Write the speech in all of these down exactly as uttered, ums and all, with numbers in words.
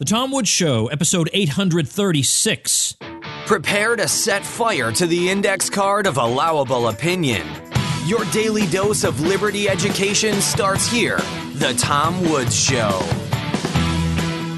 The Tom Woods Show, episode eight hundred thirty-six. Prepare to set fire to the index card of allowable opinion. Your daily dose of liberty education starts here. The Tom Woods Show.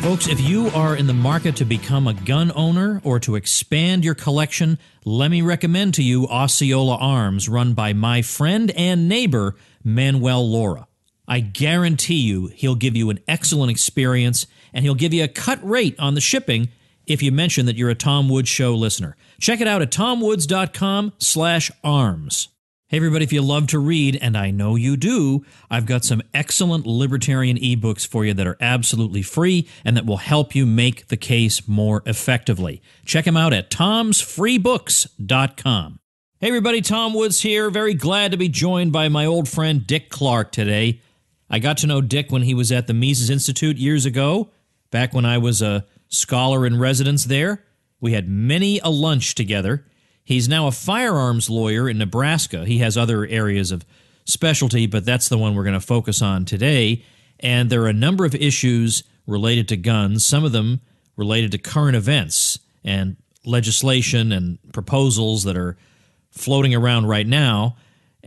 Folks, if you are in the market to become a gun owner or to expand your collection, let me recommend to you Osceola Arms, run by my friend and neighbor, Manuel Lorra. I guarantee you he'll give you an excellent experience, and he'll give you a cut rate on the shipping if you mention that you're a Tom Woods Show listener. Check it out at tom woods dot com slash arms. Hey, everybody, if you love to read, and I know you do, I've got some excellent libertarian ebooks for you that are absolutely free and that will help you make the case more effectively. Check them out at toms free books dot com. Hey, everybody, Tom Woods here. Very glad to be joined by my old friend Dick Clark today. I got to know Dick when he was at the Mises Institute years ago, back when I was a scholar in residence there. We had many a lunch together. He's now a firearms lawyer in Nebraska. He has other areas of specialty, but that's the one we're going to focus on today. And there are a number of issues related to guns, some of them related to current events and legislation and proposals that are floating around right now.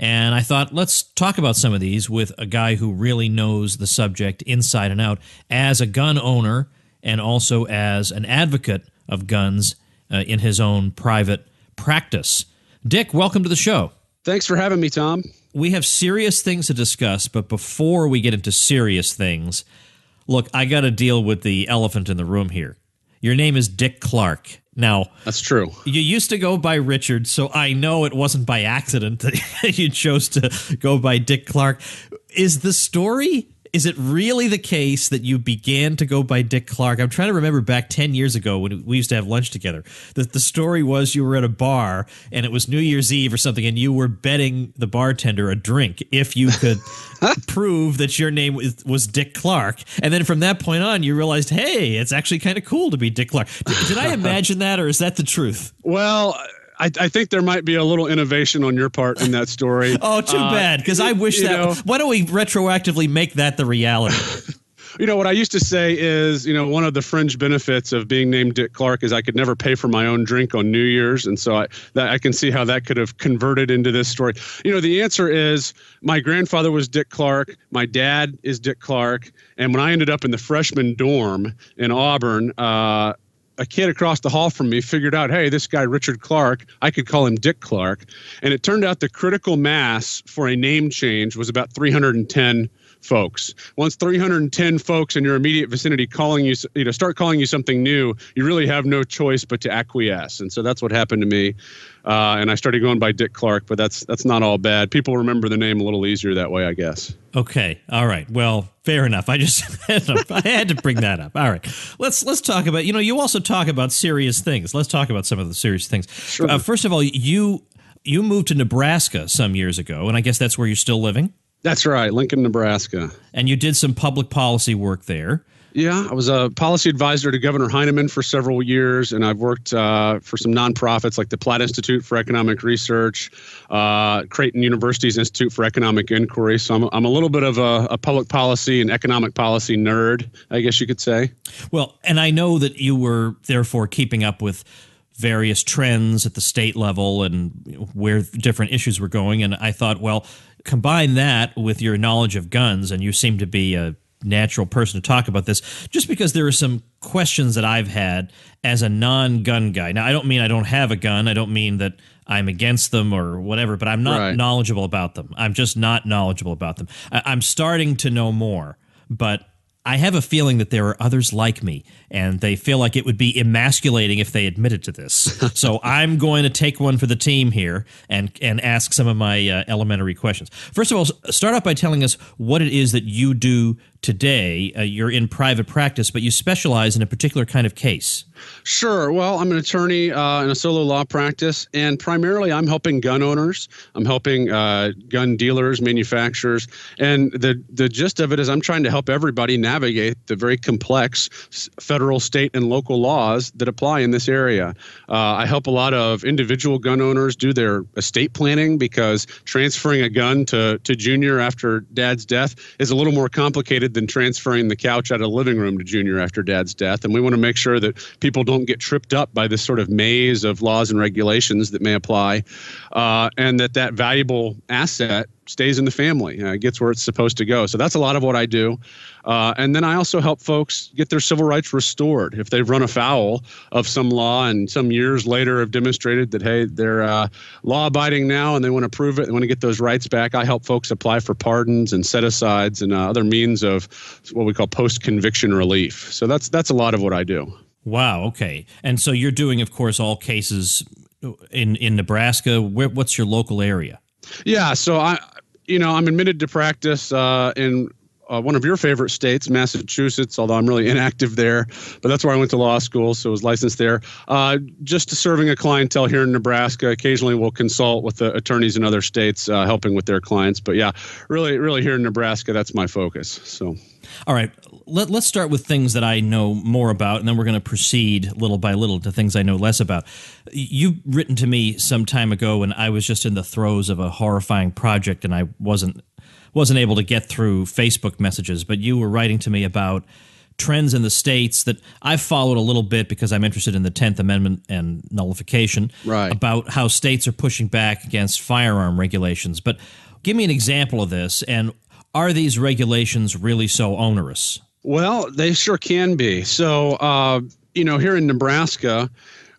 And I thought, let's talk about some of these with a guy who really knows the subject inside and out as a gun owner and also as an advocate of guns uh, in his own private practice. Dick, welcome to the show. Thanks for having me, Tom. We have serious things to discuss, but before we get into serious things, look, I got to deal with the elephant in the room here. Your name is Dick Clark. Now, that's true. You used to go by Richard, so I know it wasn't by accident that you chose to go by Dick Clark. Is the story, is it really the case that you began to go by Dick Clark? I'm trying to remember back ten years ago when we used to have lunch together, that the story was you were at a bar and it was New Year's Eve or something, and you were betting the bartender a drink if you could prove that your name was Dick Clark. And then from that point on, you realized, hey, it's actually kind of cool to be Dick Clark. Did, did I imagine that, or is that the truth? Well, I, I think there might be a little innovation on your part in that story. Oh, too uh, bad, because I wish that. Know, why don't we retroactively make that the reality? You know, what I used to say is, you know, one of the fringe benefits of being named Dick Clark is I could never pay for my own drink on New Year's. And so I, that, I can see how that could have converted into this story. You know, the answer is my grandfather was Dick Clark. My dad is Dick Clark. And when I ended up in the freshman dorm in Auburn, uh, a kid across the hall from me figured out, hey, this guy, Richard Clark, I could call him Dick Clark. And it turned out the critical mass for a name change was about three hundred ten folks. Once three hundred ten folks in your immediate vicinity calling you, you know, start calling you something new, you really have no choice but to acquiesce. And so that's what happened to me. Uh, and I started going by Dick Clark, but that's that's not all bad. People remember the name a little easier that way, I guess. Okay. All right. Well, fair enough. I just had to, I had to bring that up. All right. Let's let's talk about, you know, you also talk about serious things. Let's talk about some of the serious things. Sure. Uh, first of all, you you moved to Nebraska some years ago, and I guess that's where you're still living. That's right, Lincoln, Nebraska. And you did some public policy work there. Yeah, I was a policy advisor to Governor Heineman for several years, and I've worked uh, for some nonprofits like the Platt Institute for Economic Research, uh, Creighton University's Institute for Economic Inquiry. So I'm, I'm a little bit of a, a public policy and economic policy nerd, I guess you could say. Well, and I know that you were therefore keeping up with various trends at the state level and where different issues were going. And I thought, well, combine that with your knowledge of guns, and you seem to be a natural person to talk about this, just because there are some questions that I've had as a non-gun guy. Now, I don't mean I don't have a gun. I don't mean that I'm against them or whatever, but I'm not right. knowledgeable about them. I'm just not knowledgeable about them. I- I'm starting to know more, but I have a feeling that there are others like me, and they feel like it would be emasculating if they admitted to this. So I'm going to take one for the team here and and ask some of my uh, elementary questions. First of all, start off by telling us what it is that you do today. Uh, you're in private practice, but you specialize in a particular kind of case. Sure. Well, I'm an attorney uh, in a solo law practice, and primarily I'm helping gun owners. I'm helping uh, gun dealers, manufacturers, and the, the gist of it is I'm trying to help everybody navigate the very complex federal, state, and local laws that apply in this area. Uh, I help a lot of individual gun owners do their estate planning, because transferring a gun to, to junior after dad's death is a little more complicated did than transferring the couch out of the living room to Junior after Dad's death. And we want to make sure that people don't get tripped up by this sort of maze of laws and regulations that may apply, uh, and that that valuable asset stays in the family, uh, gets where it's supposed to go. So that's a lot of what I do. Uh, and then I also help folks get their civil rights restored if they've run afoul of some law and some years later have demonstrated that, hey, they're uh, law-abiding now and they want to prove it and want to get those rights back. I help folks apply for pardons and set-asides and uh, other means of what we call post-conviction relief. So that's that's a lot of what I do. Wow, okay. And so you're doing, of course, all cases in, in Nebraska. Where, what's your local area? Yeah, so I... You know, I'm admitted to practice uh, in uh, one of your favorite states, Massachusetts, although I'm really inactive there. But that's where I went to law school, so I was licensed there. Uh, just serving a clientele here in Nebraska. Occasionally we'll consult with the attorneys in other states uh, helping with their clients. But, yeah, really, really here in Nebraska, that's my focus. So, all right. Let, let's start with things that I know more about, and then we're going to proceed little by little to things I know less about. You've written to me some time ago, and I was just in the throes of a horrifying project, and I wasn't wasn't able to get through Facebook messages. But you were writing to me about trends in the states that I've followed a little bit because I'm interested in the tenth Amendment and nullification, right, about how states are pushing back against firearm regulations. But give me an example of this, and are these regulations really so onerous? Well, they sure can be. So, uh, you know, here in Nebraska,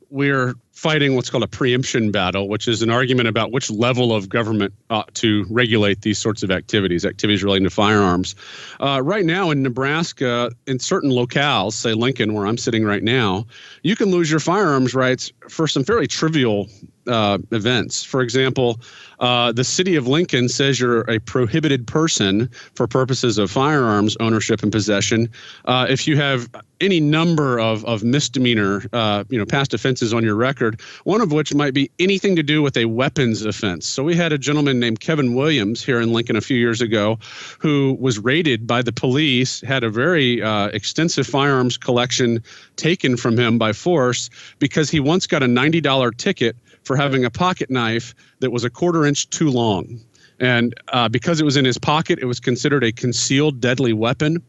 we're fighting what's called a preemption battle, which is an argument about which level of government ought to regulate these sorts of activities, activities relating to firearms. Uh, right now in Nebraska, in certain locales, say Lincoln, where I'm sitting right now, you can lose your firearms rights for some fairly trivial uh, events. For example, uh, the city of Lincoln says you're a prohibited person for purposes of firearms ownership and possession uh, if you have any number of, of misdemeanor, uh, you know, past offenses on your record, one of which might be anything to do with a weapons offense. So we had a gentleman named Kevin Williams here in Lincoln a few years ago who was raided by the police, had a very uh, extensive firearms collection taken from him by force because he once got a ninety dollar ticket for having a pocket knife that was a quarter inch too long. And uh, because it was in his pocket, it was considered a concealed deadly weapon.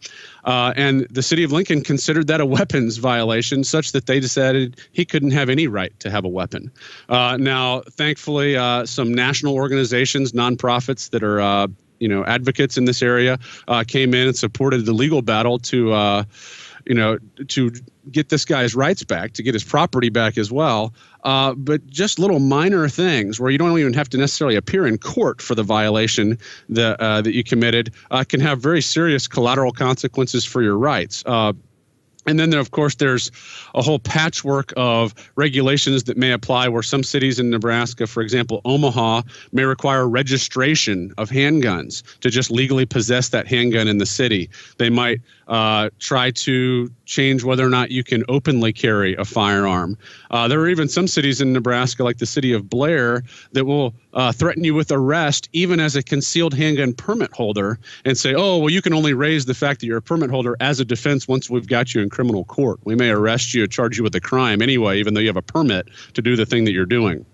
Uh, and the city of Lincoln considered that a weapons violation such that they decided he couldn't have any right to have a weapon. Uh, now, thankfully, uh, some national organizations, nonprofits that are uh, you know, advocates in this area uh, came in and supported the legal battle to uh, you know, to get this guy's rights back, to get his property back as well. Uh, but just little minor things where you don't even have to necessarily appear in court for the violation that, uh, that you committed uh, can have very serious collateral consequences for your rights. Uh, And then, there, of course, there's a whole patchwork of regulations that may apply where some cities in Nebraska, for example, Omaha, may require registration of handguns to just legally possess that handgun in the city. They might uh, try to change whether or not you can openly carry a firearm. Uh, there are even some cities in Nebraska, like the city of Blair, that will uh, threaten you with arrest even as a concealed handgun permit holder and say, oh, well, you can only raise the fact that you're a permit holder as a defense once we've got you in criminal court. We may arrest you, charge you with a crime anyway, even though you have a permit to do the thing that you're doing.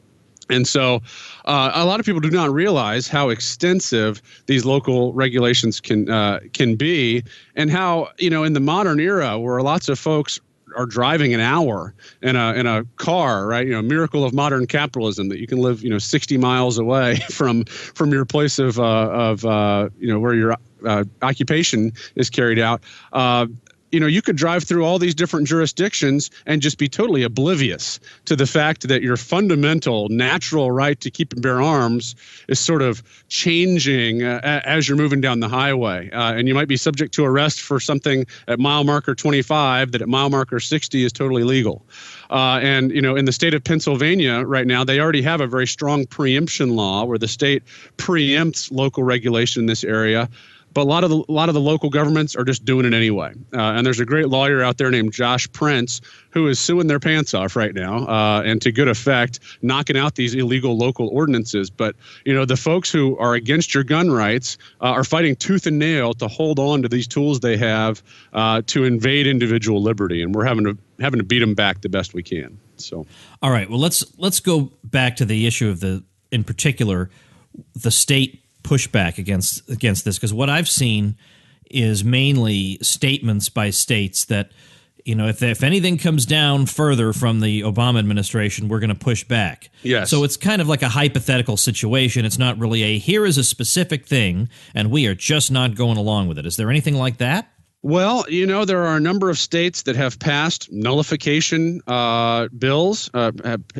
And so uh, a lot of people do not realize how extensive these local regulations can uh, can be, and how, you know, in the modern era where lots of folks are driving an hour in a in a car, right? You know, miracle of modern capitalism that you can live, you know, sixty miles away from from your place of uh, of uh, you know, where your uh, occupation is carried out. Uh, You know, you could drive through all these different jurisdictions and just be totally oblivious to the fact that your fundamental natural right to keep and bear arms is sort of changing uh, as you're moving down the highway. Uh, and you might be subject to arrest for something at mile marker twenty-five that at mile marker sixty is totally legal. Uh, and, you know, in the state of Pennsylvania right now, they already have a very strong preemption law where the state preempts local regulation in this area. But a lot of the, a lot of the local governments are just doing it anyway. Uh, and there's a great lawyer out there named Josh Prince who is suing their pants off right now, uh, and to good effect, knocking out these illegal local ordinances. But, you know, the folks who are against your gun rights uh, are fighting tooth and nail to hold on to these tools they have uh, to invade individual liberty. And we're having to having to beat them back the best we can. So, all right. Well, let's let's go back to the issue of the, in particular, the state pushback against against this, because what I've seen is mainly statements by states that, you know, if if anything comes down further from the Obama administration, we're going to push back. Yes. So it's kind of like a hypothetical situation. It's not really a here is a specific thing, and we are just not going along with it. Is there anything like that? Well, you know, there are a number of states that have passed nullification uh, bills uh,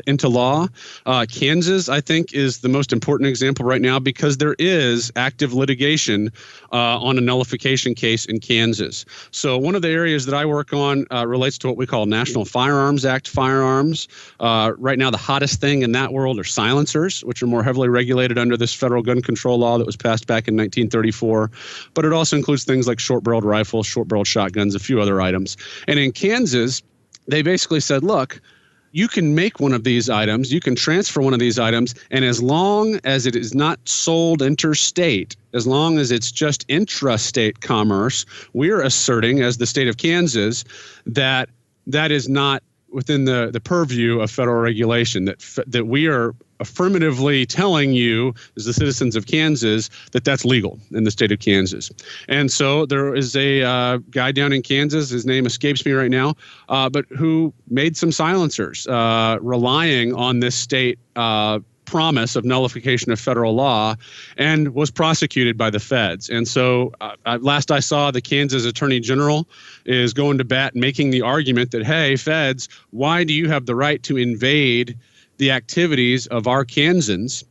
into law. Uh, Kansas, I think, is the most important example right now because there is active litigation uh, on a nullification case in Kansas. So one of the areas that I work on uh, relates to what we call National Firearms Act firearms. Uh, right now, the hottest thing in that world are silencers, which are more heavily regulated under this federal gun control law that was passed back in nineteen thirty-four. But it also includes things like short-barreled rifles, short-barreled shotguns, a few other items. And in Kansas, they basically said, look, you can make one of these items, you can transfer one of these items, and as long as it is not sold interstate, as long as it's just intrastate commerce, we're asserting as the state of Kansas that that is not within the, the purview of federal regulation, that f that we are affirmatively telling you as the citizens of Kansas that that's legal in the state of Kansas. And so there is a uh, guy down in Kansas, his name escapes me right now, uh, but who made some silencers uh, relying on this state uh, promise of nullification of federal law and was prosecuted by the feds. And so uh, last I saw, the Kansas Attorney General is going to bat making the argument that, hey, feds, why do you have the right to invade the activities of our Kansans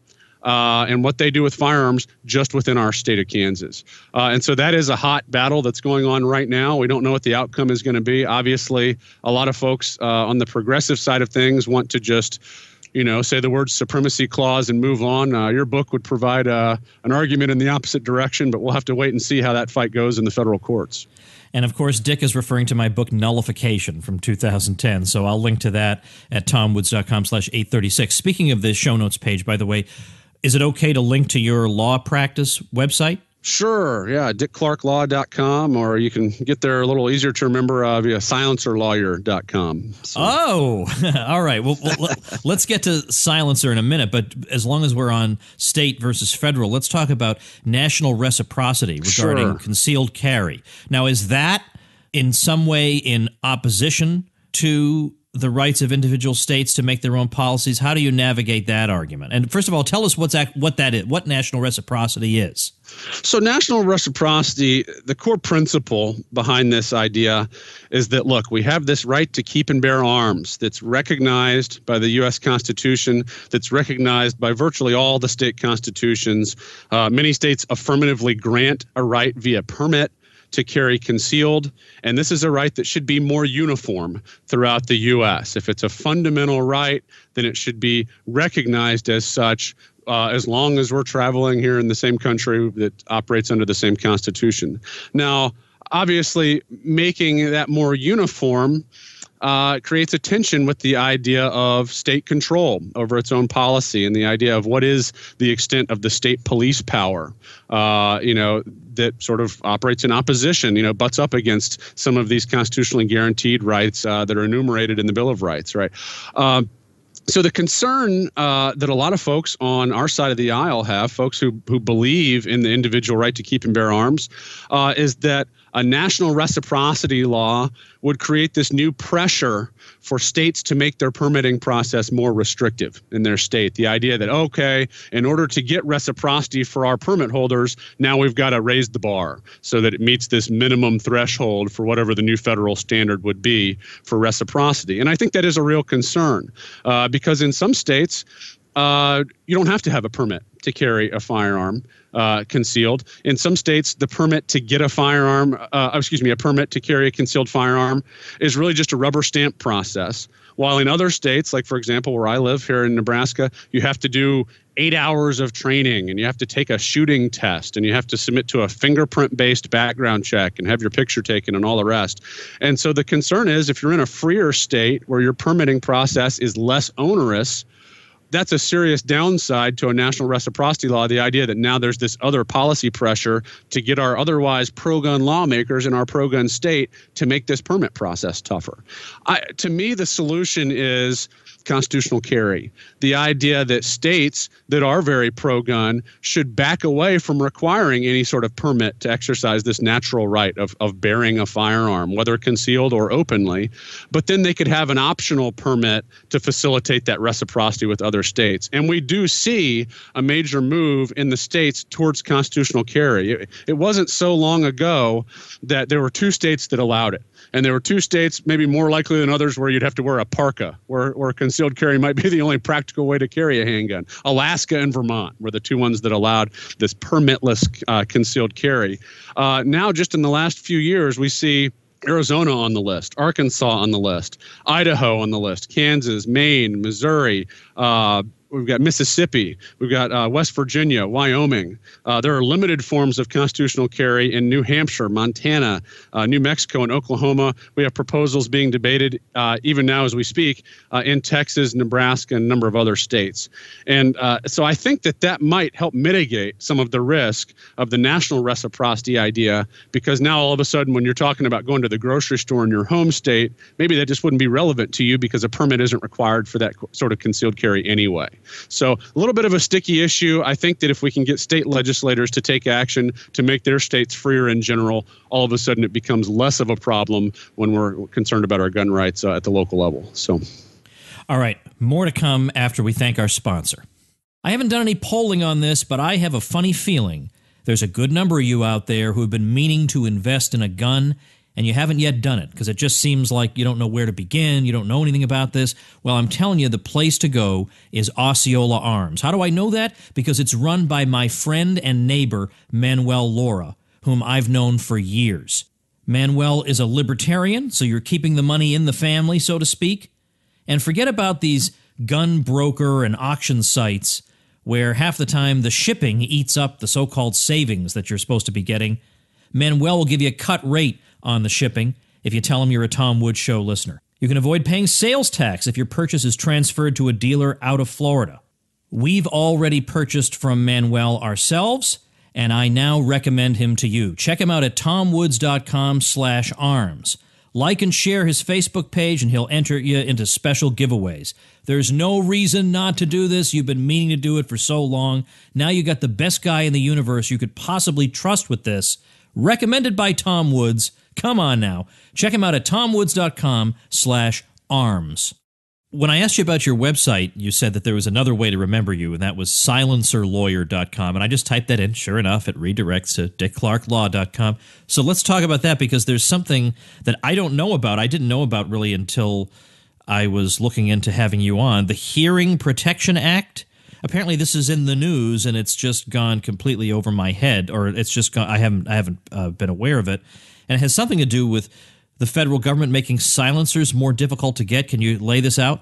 uh, and what they do with firearms just within our state of Kansas. Uh, and so that is a hot battle that's going on right now. We don't know what the outcome is going to be. Obviously, a lot of folks uh, on the progressive side of things want to just, you know, say the word supremacy clause and move on. Uh, your book would provide uh, an argument in the opposite direction, but we'll have to wait and see how that fight goes in the federal courts. And, of course, Dick is referring to my book, Nullification, from two thousand ten. So I'll link to that at tom woods dot com slash eight thirty-six. Speaking of the show notes page, by the way, is it okay to link to your law practice website? Sure, yeah, Dick Clark Law dot com, or you can get there a little easier to remember uh, via Silencer Lawyer dot com. So. Oh, all right. Well, well let's get to Silencer in a minute, but as long as we're on state versus federal, let's talk about national reciprocity regarding sure. concealed carry. Now, is that in some way in opposition to the rights of individual states to make their own policies? How do you navigate that argument? And first of all, tell us what's act, what that is, what national reciprocity is. So national reciprocity, the core principle behind this idea is that, look, we have this right to keep and bear arms that's recognized by the U S Constitution, that's recognized by virtually all the state constitutions. Uh, many states affirmatively grant a right via permit to carry concealed, and this is a right that should be more uniform throughout the U S If it's a fundamental right, then it should be recognized as such uh, as long as we're traveling here in the same country that operates under the same Constitution. Now, obviously, making that more uniform Uh, creates a tension with the idea of state control over its own policy and the idea of what is the extent of the state police power, uh, you know, that sort of operates in opposition, you know, butts up against some of these constitutionally guaranteed rights uh, that are enumerated in the Bill of Rights, right? Um, So the concern uh, that a lot of folks on our side of the aisle have, folks who, who believe in the individual right to keep and bear arms, uh, is that a national reciprocity law would create this new pressure for states to make their permitting process more restrictive in their state. The idea that, okay, in order to get reciprocity for our permit holders, now we've got to raise the bar so that it meets this minimum threshold for whatever the new federal standard would be for reciprocity. And I think that is a real concern. Uh, Because in some states, uh, you don't have to have a permit to carry a firearm uh, concealed. In some states, the permit to get a firearm, uh, excuse me, a permit to carry a concealed firearm is really just a rubber stamp process. While in other states, like, for example, where I live here in Nebraska, you have to do eight hours of training and you have to take a shooting test and you have to submit to a fingerprint-based background check and have your picture taken and all the rest. And so the concern is if you're in a freer state where your permitting process is less onerous, that's a serious downside to a national reciprocity law, the idea that now there's this other policy pressure to get our otherwise pro-gun lawmakers in our pro-gun state to make this permit process tougher. I, to me, the solution is constitutional carry. The idea that states that are very pro-gun should back away from requiring any sort of permit to exercise this natural right of, of bearing a firearm, whether concealed or openly, but then they could have an optional permit to facilitate that reciprocity with other states. And we do see a major move in the states towards constitutional carry. It, it wasn't so long ago that there were two states that allowed it. And there were two states, maybe more likely than others, where you'd have to wear a parka, where, where concealed carry might be the only practical way to carry a handgun. Alaska and Vermont were the two ones that allowed this permitless uh, concealed carry. Uh, now, just in the last few years, we see Arizona on the list, Arkansas on the list, Idaho on the list, Kansas, Maine, Missouri, uh, we've got Mississippi, we've got uh, West Virginia, Wyoming. Uh, there are limited forms of constitutional carry in New Hampshire, Montana, uh, New Mexico, and Oklahoma. We have proposals being debated uh, even now as we speak uh, in Texas, Nebraska, and a number of other states. And uh, so I think that that might help mitigate some of the risk of the national reciprocity idea, because now all of a sudden when you're talking about going to the grocery store in your home state, maybe that just wouldn't be relevant to you because a permit isn't required for that sort of concealed carry anyway. So a little bit of a sticky issue. I think that if we can get state legislators to take action to make their states freer in general, all of a sudden it becomes less of a problem when we're concerned about our gun rights uh, at the local level. So, all right, more to come after we thank our sponsor. I haven't done any polling on this, but I have a funny feeling there's a good number of you out there who have been meaning to invest in a gun, and you haven't yet done it because it just seems like you don't know where to begin. You don't know anything about this. Well, I'm telling you, the place to go is Osceola Arms. How do I know that? Because it's run by my friend and neighbor, Manuel Lorra, whom I've known for years. Manuel is a libertarian, so you're keeping the money in the family, so to speak. And forget about these gun broker and auction sites where half the time the shipping eats up the so-called savings that you're supposed to be getting. Manuel will give you a cut rate on the shipping if you tell them you're a Tom Woods Show listener. You can avoid paying sales tax if your purchase is transferred to a dealer out of Florida. We've already purchased from Manuel ourselves, and I now recommend him to you. Check him out at tom woods dot com slash arms. Like and share his Facebook page, and he'll enter you into special giveaways. There's no reason not to do this. You've been meaning to do it for so long. Now you got the best guy in the universe you could possibly trust with this. Recommended by Tom Woods. Come on now. Check him out at tom woods dot com slash arms. When I asked you about your website, you said that there was another way to remember you, and that was silencer lawyer dot com. And I just typed that in. Sure enough, it redirects to dick clark law dot com. So let's talk about that, because there's something that I don't know about. I didn't know about really until I was looking into having you on. The Hearing Protection Act. Apparently this is in the news, and it's just gone completely over my head, or it's just gone, I haven't I haven't uh, been aware of it. And it has something to do with the federal government making silencers more difficult to get. Can you lay this out?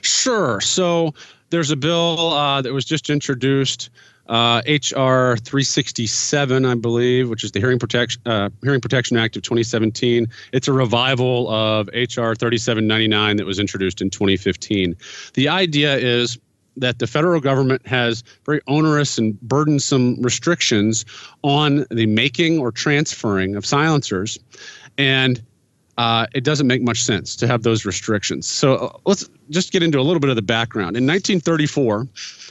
Sure. So there's a bill uh, that was just introduced, uh, H R three sixty-seven, I believe, which is the Hearing Protection uh, Hearing Protection Act of twenty seventeen. It's a revival of H R thirty-seven ninety-nine that was introduced in twenty fifteen. The idea is that the federal government has very onerous and burdensome restrictions on the making or transferring of silencers, and uh, it doesn't make much sense to have those restrictions. So uh, let's just get into a little bit of the background. In nineteen thirty-four,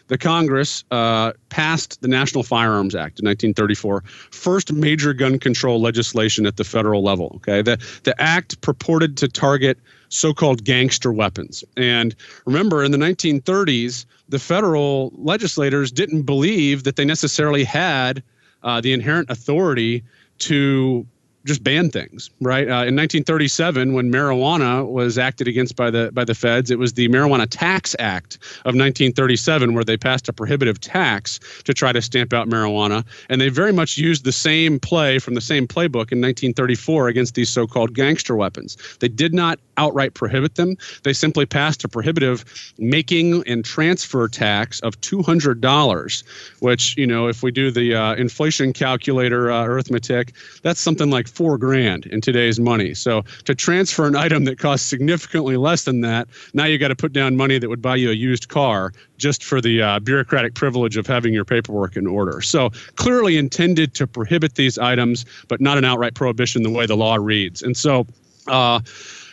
the Congress uh, passed the National Firearms Act in nineteen thirty-four, first major gun control legislation at the federal level. Okay, the, the act purported to target so-called gangster weapons. And remember, in the nineteen thirties, the federal legislators didn't believe that they necessarily had uh, the inherent authority to just ban things, right? Uh, in nineteen thirty-seven, when marijuana was acted against by the by the feds, it was the Marijuana Tax Act of nineteen thirty-seven, where they passed a prohibitive tax to try to stamp out marijuana. And they very much used the same play from the same playbook in nineteen thirty-four against these so-called gangster weapons. They did not outright prohibit them. They simply passed a prohibitive making and transfer tax of two hundred dollars, which, you know, if we do the uh, inflation calculator uh, arithmetic, that's something like four grand in today's money. So to transfer an item that costs significantly less than that, now you got to put down money that would buy you a used car just for the uh, bureaucratic privilege of having your paperwork in order. So clearly intended to prohibit these items, but not an outright prohibition the way the law reads. And so, uh,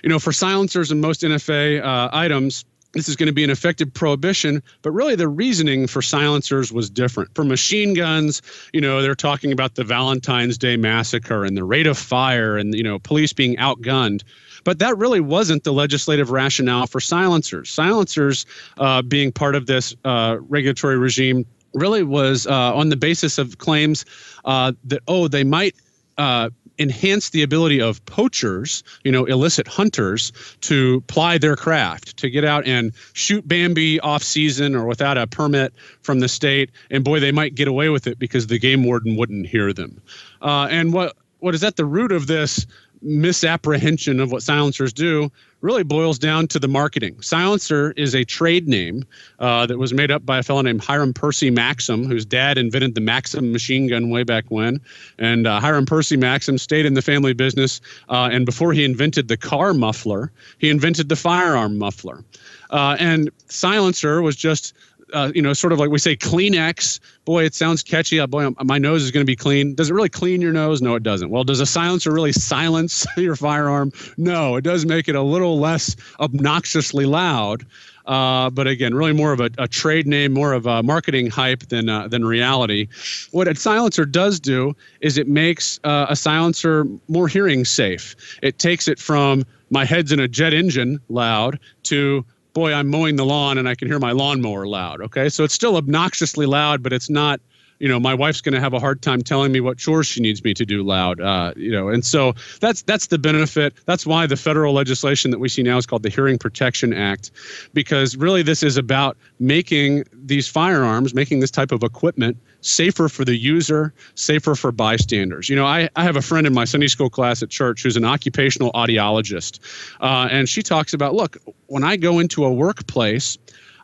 you know, for silencers and most N F A uh, items, this is going to be an effective prohibition, but really the reasoning for silencers was different. For machine guns, you know, they're talking about the Valentine's Day massacre and the rate of fire and, you know, police being outgunned. But that really wasn't the legislative rationale for silencers. Silencers uh, being part of this uh, regulatory regime really was uh, on the basis of claims uh, that, oh, they might uh, – enhance the ability of poachers, you know, illicit hunters, to ply their craft, to get out and shoot Bambi off season or without a permit from the state. And boy, they might get away with it because the game warden wouldn't hear them. Uh, and what what is at the root of this misapprehension of what silencers do really boils down to the marketing. Silencer is a trade name uh, that was made up by a fellow named Hiram Percy Maxim, whose dad invented the Maxim machine gun way back when. And uh, Hiram Percy Maxim stayed in the family business. Uh, and before he invented the car muffler, he invented the firearm muffler. Uh, and silencer was just Uh, you know, sort of like we say Kleenex. Boy, it sounds catchy. Oh, boy, my nose is going to be clean. Does it really clean your nose? No, it doesn't. Well, does a silencer really silence your firearm? No, it does make it a little less obnoxiously loud. Uh, but again, really more of a, a trade name, more of a marketing hype than uh, than reality. What a silencer does do is it makes uh, a silencer more hearing safe. It takes it from my head's in a jet engine loud to boy, I'm mowing the lawn and I can hear my lawnmower loud. Okay. So it's still obnoxiously loud, but it's not, you know, my wife's going to have a hard time telling me what chores she needs me to do loud. Uh, you know, and so that's, that's the benefit. That's why the federal legislation that we see now is called the Hearing Protection Act, because really this is about making these firearms, making this type of equipment safer for the user, safer for bystanders. You know, I, I have a friend in my Sunday school class at church who's an occupational audiologist. Uh, and she talks about, look, when I go into a workplace,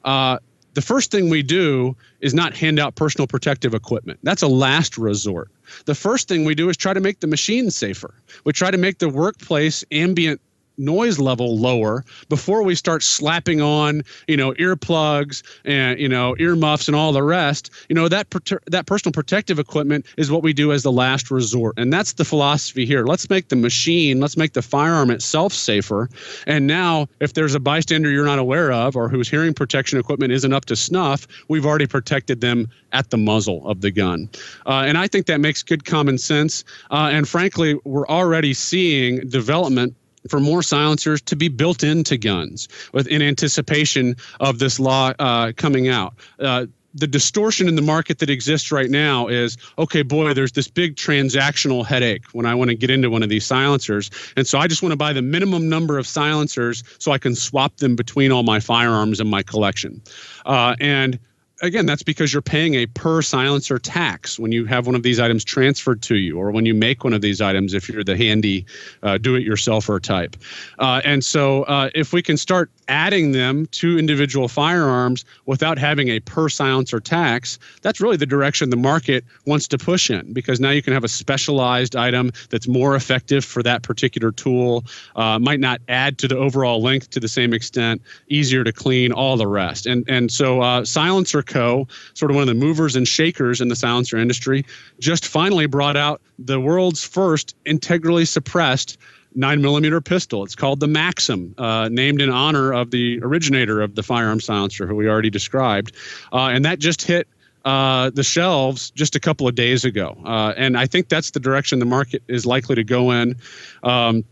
uh, the first thing we do is not hand out personal protective equipment. That's a last resort. The first thing we do is try to make the machine safer. We try to make the workplace ambient noise level lower before we start slapping on, you know, earplugs and, you know, earmuffs and all the rest. You know, that per- that personal protective equipment is what we do as the last resort. And that's the philosophy here. Let's make the machine, let's make the firearm itself safer. And now if there's a bystander you're not aware of or whose hearing protection equipment isn't up to snuff, we've already protected them at the muzzle of the gun. Uh, and I think that makes good common sense. Uh, and frankly, we're already seeing development for more silencers to be built into guns with in anticipation of this law uh, coming out. Uh, the distortion in the market that exists right now is, okay, boy, there's this big transactional headache when I want to get into one of these silencers. And so I just want to buy the minimum number of silencers so I can swap them between all my firearms in my collection. Uh, and Again, that's because you're paying a per silencer tax when you have one of these items transferred to you or when you make one of these items if you're the handy uh, do-it-yourselfer type. Uh, and so uh, if we can start adding them to individual firearms without having a per silencer tax, that's really the direction the market wants to push in because now you can have a specialized item that's more effective for that particular tool, uh, might not add to the overall length to the same extent, easier to clean, all the rest. And, and so uh, silencer Co, sort of one of the movers and shakers in the silencer industry, just finally brought out the world's first integrally suppressed nine millimeter pistol. It's called the Maxim, uh, named in honor of the originator of the firearm silencer, who we already described. Uh, and that just hit uh, the shelves just a couple of days ago. Uh, and I think that's the direction the market is likely to go in. Um,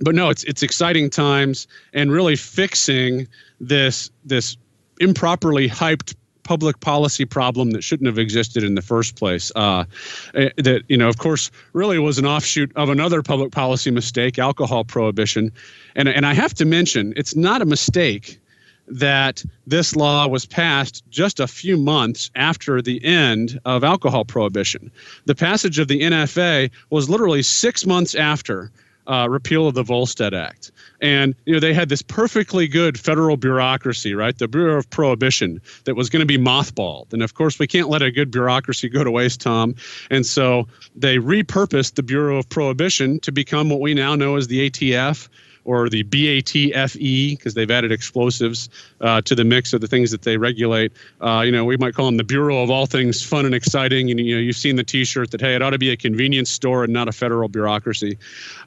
but no, it's it's exciting times and really fixing this this improperly hyped public policy problem that shouldn't have existed in the first place. Uh, that, you know, of course, really was an offshoot of another public policy mistake, alcohol prohibition. And, and I have to mention, it's not a mistake that this law was passed just a few months after the end of alcohol prohibition. The passage of the N F A was literally six months after uh, repeal of the Volstead Act. And, you know, they had this perfectly good federal bureaucracy, right? The Bureau of Prohibition that was going to be mothballed. And of course, we can't let a good bureaucracy go to waste, Tom. And so they repurposed the Bureau of Prohibition to become what we now know as the A T F, or the B A T F E, because they've added explosives uh, to the mix of the things that they regulate. Uh, you know, we might call them the Bureau of All Things Fun and Exciting. And, you know, you've seen the T-shirt that, hey, it ought to be a convenience store and not a federal bureaucracy.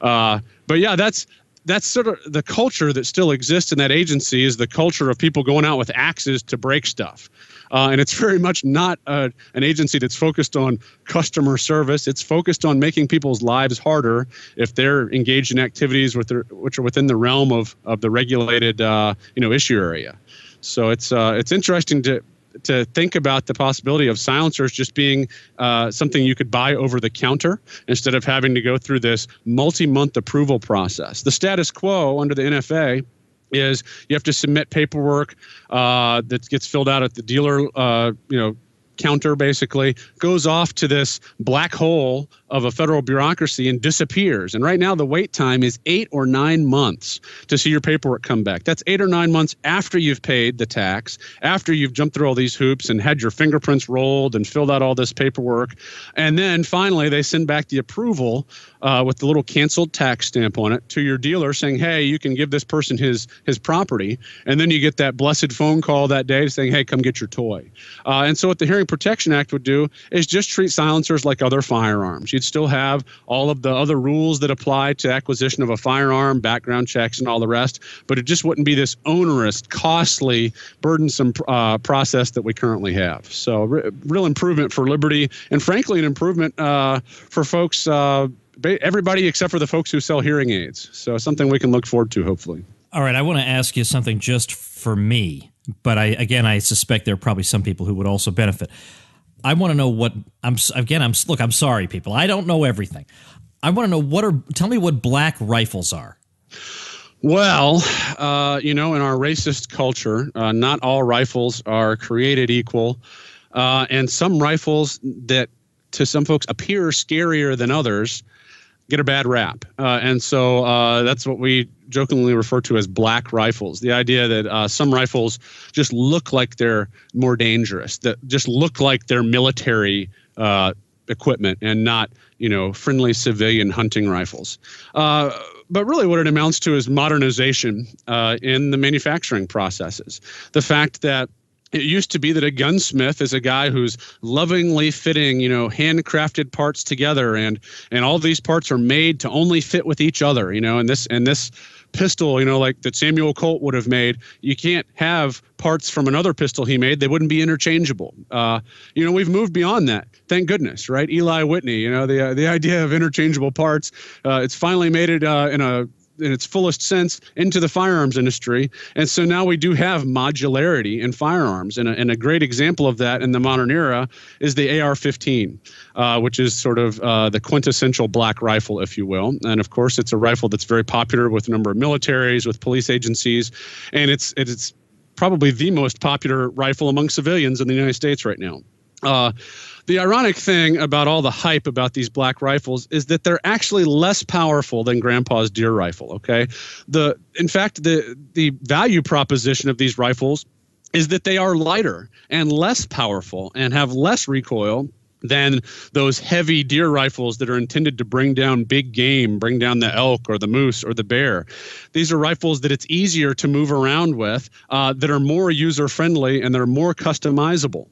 Uh, but, yeah, that's that's sort of the culture that still exists in that agency, is the culture of people going out with axes to break stuff. Uh, and it's very much not uh, an agency that's focused on customer service. It's focused on making people's lives harder if they're engaged in activities with their, which are within the realm of of the regulated uh, you know issue area. So it's uh, it's interesting to to think about the possibility of silencers just being uh, something you could buy over the counter instead of having to go through this multi-month approval process. The status quo under the N F A is you have to submit paperwork uh, that gets filled out at the dealer, uh, you know, counter, basically, goes off to this black hole of a federal bureaucracy and disappears. And right now the wait time is eight or nine months to see your paperwork come back. That's eight or nine months after you've paid the tax, after you've jumped through all these hoops and had your fingerprints rolled and filled out all this paperwork. And then finally they send back the approval uh, with the little canceled tax stamp on it to your dealer saying, hey, you can give this person his his property. And then you get that blessed phone call that day saying, hey, come get your toy. Uh, and so what the Hearing Protection Act would do is just treat silencers like other firearms. You'd still have all of the other rules that apply to acquisition of a firearm, background checks, and all the rest, but it just wouldn't be this onerous, costly, burdensome uh, process that we currently have. So re- real improvement for liberty, and frankly, an improvement uh, for folks, uh, ba- everybody except for the folks who sell hearing aids. So something we can look forward to, hopefully. All right, I want to ask you something just for me. But I, again, I suspect there are probably some people who would also benefit. I want to know what I'm again. I'm look. I'm sorry, people. I don't know everything. I want to know what are. Tell me what black rifles are. Well, uh, you know, in our racist culture, uh, not all rifles are created equal, uh, and some rifles that to some folks appear scarier than others get a bad rap. Uh, and so uh, that's what we jokingly refer to as black rifles. The idea that uh, some rifles just look like they're more dangerous, that just look like they're military uh, equipment and not, you know, friendly civilian hunting rifles. Uh, but really what it amounts to is modernization uh, in the manufacturing processes. The fact that it used to be that a gunsmith is a guy who's lovingly fitting, you know, handcrafted parts together, and and all these parts are made to only fit with each other, you know, and this and this pistol, you know, like that Samuel Colt would have made, you can't have parts from another pistol he made. They wouldn't be interchangeable. Uh, you know, we've moved beyond that. Thank goodness, right? Eli Whitney, you know, the uh, the idea of interchangeable parts, uh, it's finally made it uh, in a in its fullest sense into the firearms industry. And so now we do have modularity in firearms. And a, and a great example of that in the modern era is the A R fifteen, uh, which is sort of uh, the quintessential black rifle, if you will. And of course, it's a rifle that's very popular with a number of militaries, with police agencies. And it's it's probably the most popular rifle among civilians in the United States right now. Uh, the ironic thing about all the hype about these black rifles is that they're actually less powerful than Grandpa's deer rifle, okay? The, in fact, the, the value proposition of these rifles is that they are lighter and less powerful and have less recoil than those heavy deer rifles that are intended to bring down big game, bring down the elk or the moose or the bear. These are rifles that it's easier to move around with, uh, that are more user-friendly and they're more customizable.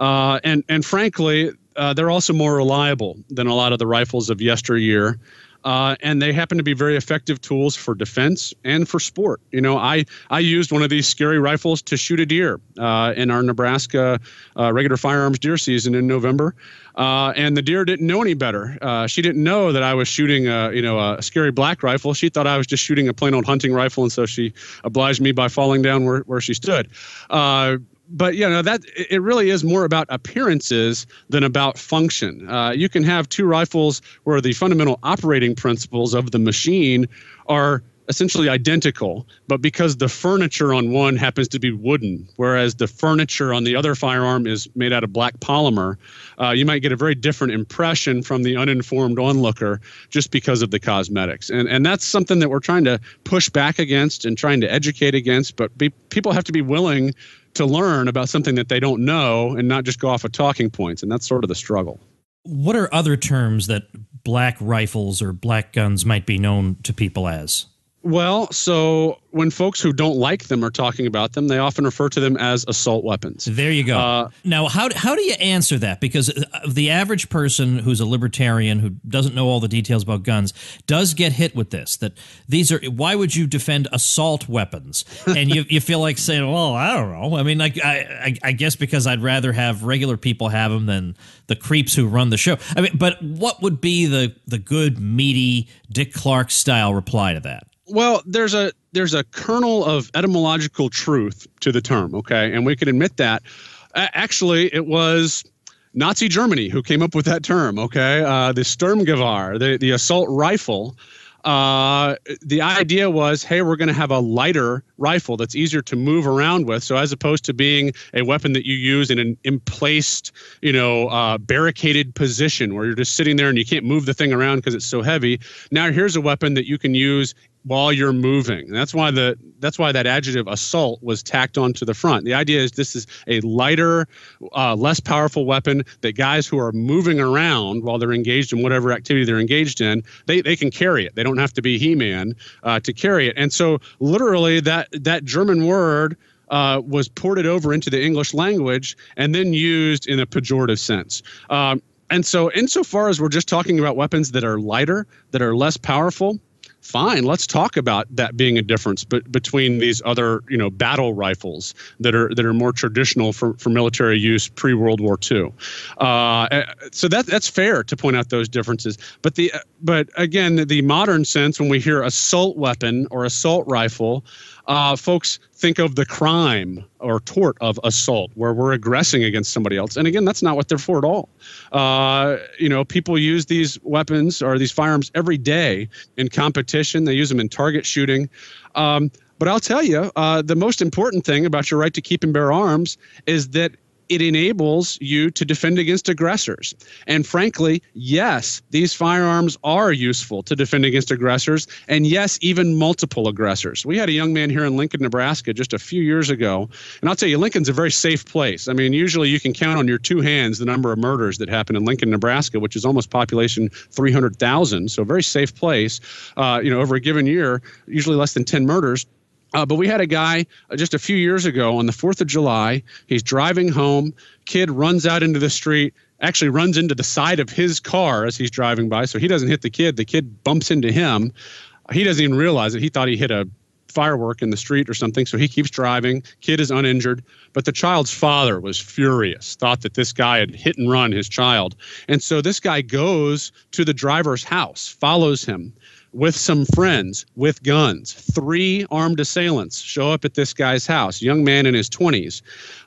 Uh, and, and frankly, uh, they're also more reliable than a lot of the rifles of yesteryear. Uh, and they happen to be very effective tools for defense and for sport. You know, I, I used one of these scary rifles to shoot a deer uh, in our Nebraska uh, regular firearms deer season in November. Uh, and the deer didn't know any better. Uh, she didn't know that I was shooting a, you know, a scary black rifle. She thought I was just shooting a plain old hunting rifle. And so she obliged me by falling down where, where she stood. Uh, But, you know, that it really is more about appearances than about function. Uh, you can have two rifles where the fundamental operating principles of the machine are essentially identical, but because the furniture on one happens to be wooden, whereas the furniture on the other firearm is made out of black polymer, uh, you might get a very different impression from the uninformed onlooker just because of the cosmetics. And and that's something that we're trying to push back against and trying to educate against, but be, people have to be willing to learn about something that they don't know and not just go off of talking points, and that's sort of the struggle. What are other terms that black rifles or black guns might be known to people as? Well, so when folks who don't like them are talking about them, they often refer to them as assault weapons. There you go. Uh, now, how how do you answer that? Because the average person who's a libertarian who doesn't know all the details about guns does get hit with this, that these are, why would you defend assault weapons? And you, you feel like saying, well, I don't know. I mean, like, I, I, I guess because I'd rather have regular people have them than the creeps who run the show. I mean, but what would be the, the good, meaty, Dick Clark style reply to that? Well, there's a there's a kernel of etymological truth to the term, okay? And we can admit that. Uh, actually, it was Nazi Germany who came up with that term, okay? Uh, the Sturmgewehr, the, the assault rifle. Uh, the idea was, hey, we're going to have a lighter rifle that's easier to move around with. So as opposed to being a weapon that you use in an emplaced, you know, uh, barricaded position where you're just sitting there and you can't move the thing around because it's so heavy. Now here's a weapon that you can use while you're moving. And that's why the that's why that adjective assault was tacked onto the front. The idea is this is a lighter, uh, less powerful weapon that guys who are moving around while they're engaged in whatever activity they're engaged in, they, they can carry it. They don't have to be He-Man uh, to carry it. And so literally that, that German word Uh, was ported over into the English language and then used in a pejorative sense. Um, and so insofar as we're just talking about weapons that are lighter, that are less powerful, fine, let's talk about that being a difference be- between these other, you know, battle rifles that are that are more traditional for, for military use pre-World War Two. Uh, so that that's fair to point out those differences. But the but again, the modern sense when we hear assault weapon or assault rifle, Uh, folks think of the crime or tort of assault where we're aggressing against somebody else. And again, that's not what they're for at all. Uh, you know, people use these weapons or these firearms every day in competition. They use them in target shooting. Um, but I'll tell you, uh, the most important thing about your right to keep and bear arms is that it enables you to defend against aggressors. And frankly, yes, these firearms are useful to defend against aggressors, and yes, even multiple aggressors. We had a young man here in Lincoln, Nebraska just a few years ago, and I'll tell you, Lincoln's a very safe place. I mean, usually you can count on your two hands the number of murders that happen in Lincoln, Nebraska, which is almost population three hundred thousand, so a very safe place. Uh, you know, over a given year, usually less than ten murders. Uh, but we had a guy uh, just a few years ago on the fourth of July. He's driving home. Kid runs out into the street, actually runs into the side of his car as he's driving by. So he doesn't hit the kid. The kid bumps into him. He doesn't even realize it. He thought he hit a firework in the street or something. So he keeps driving. Kid is uninjured. But the child's father was furious, thought that this guy had hit and run his child. And so this guy goes to the driver's house, follows him, with some friends, with guns. Three armed assailants show up at this guy's house, young man in his twenties.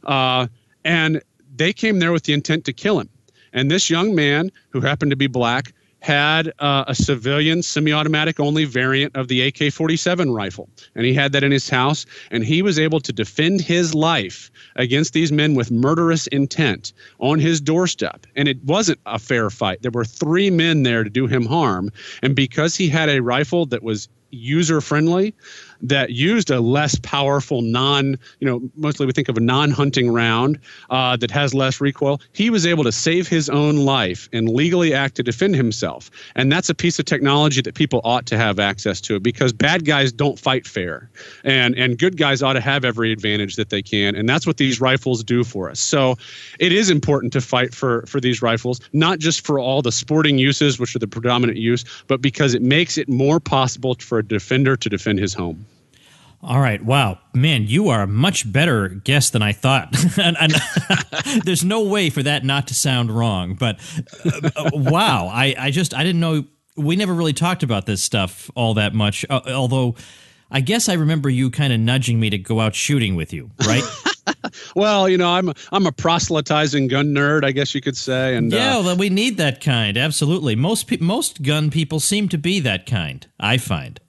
Uh, and they came there with the intent to kill him. And this young man, who happened to be black, had uh, a civilian semi-automatic only variant of the A K forty-seven rifle. And he had that in his house. And he was able to defend his life against these men with murderous intent on his doorstep. And it wasn't a fair fight. There were three men there to do him harm. And because he had a rifle that was user-friendly, that used a less powerful non, you know, mostly we think of a non-hunting round uh, that has less recoil. He was able to save his own life and legally act to defend himself. And that's a piece of technology that people ought to have access to because bad guys don't fight fair. And, and good guys ought to have every advantage that they can. And that's what these rifles do for us. So it is important to fight for, for these rifles, not just for all the sporting uses, which are the predominant use, but because it makes it more possible for a defender to defend his home. All right. Wow. Man, you are a much better guest than I thought. and, and, there's no way for that not to sound wrong. But uh, wow, I, I just I didn't know. We never really talked about this stuff all that much, uh, although I guess I remember you kind of nudging me to go out shooting with you, right? Well, you know, I'm I'm a proselytizing gun nerd, I guess you could say. And yeah, uh, well, we need that kind. Absolutely. Most pe- most gun people seem to be that kind, I find.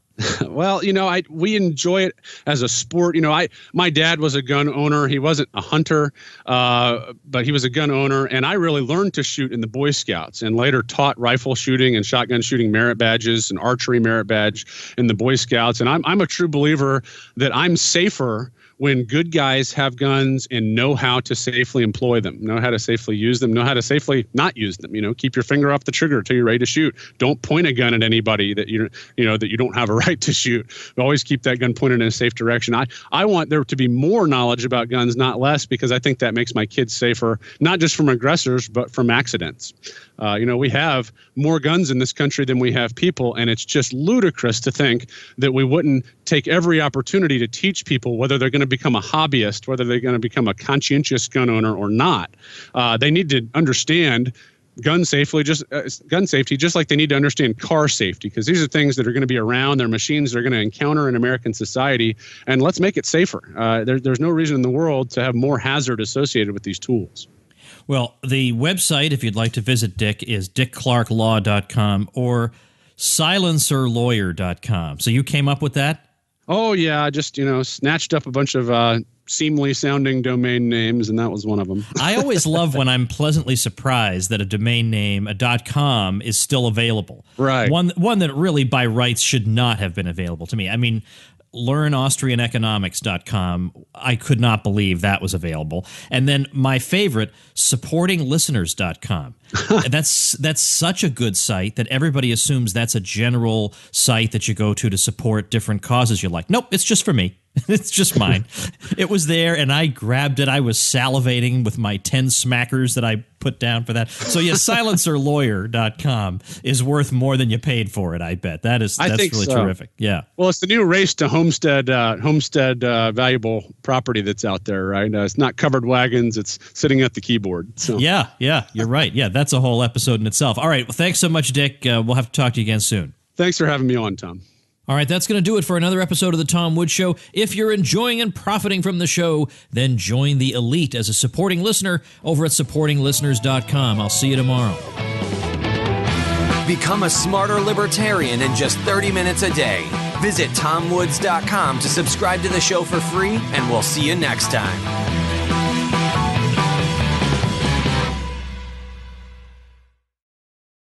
Well, you know, I we enjoy it as a sport. You know, I my dad was a gun owner. He wasn't a hunter, uh, but he was a gun owner. And I really learned to shoot in the Boy Scouts and later taught rifle shooting and shotgun shooting merit badges and archery merit badge in the Boy Scouts. And I'm I'm a true believer that I'm safer when good guys have guns and know how to safely employ them, know how to safely use them, know how to safely not use them. You know, keep your finger off the trigger till you're ready to shoot. Don't point a gun at anybody that you you know that you don't have a right to shoot. Always keep that gun pointed in a safe direction. I, I want there to be more knowledge about guns, not less, because I think that makes my kids safer, not just from aggressors, but from accidents. Uh, you know, we have more guns in this country than we have people, and it's just ludicrous to think that we wouldn't take every opportunity to teach people whether they're going to become a hobbyist, whether they're going to become a conscientious gun owner or not. Uh, they need to understand gun safely, just uh, gun safety, just like they need to understand car safety, because these are things that are going to be around. They're machines they're going to encounter in American society, and let's make it safer. Uh, there, there's no reason in the world to have more hazard associated with these tools. Well, the website, if you'd like to visit Dick, is Dick Clark Law dot com or Silencer Lawyer dot com. So you came up with that? Oh, yeah. I just, you know, snatched up a bunch of uh, seemly sounding domain names, and that was one of them. I always love when I'm pleasantly surprised that a domain name, a .com, is still available. Right. One, one that really by rights should not have been available to me. I mean, learn austrian economics dot com, I could not believe that was available. And then my favorite, supporting listeners dot com. that's that's such a good site that everybody assumes that's a general site that you go to to support different causes you like. Nope, it's just for me. It's just mine. It was there, and I grabbed it. I was salivating with my ten smackers that I put down for that. So, yeah, silencer lawyer dot com is worth more than you paid for it, I bet. That is, that's really so. terrific. Yeah. Well, it's the new race to homestead uh, homestead uh, valuable property that's out there, right? Uh, it's not covered wagons. It's sitting at the keyboard. So. Yeah, yeah, you're right. Yeah, that's a whole episode in itself. All right, well, thanks so much, Dick. Uh, we'll have to talk to you again soon. Thanks for having me on, Tom. All right, that's going to do it for another episode of The Tom Woods Show. If you're enjoying and profiting from the show, then join the elite as a supporting listener over at supporting listeners dot com. I'll see you tomorrow. Become a smarter libertarian in just thirty minutes a day. Visit tom woods dot com to subscribe to the show for free, and we'll see you next time.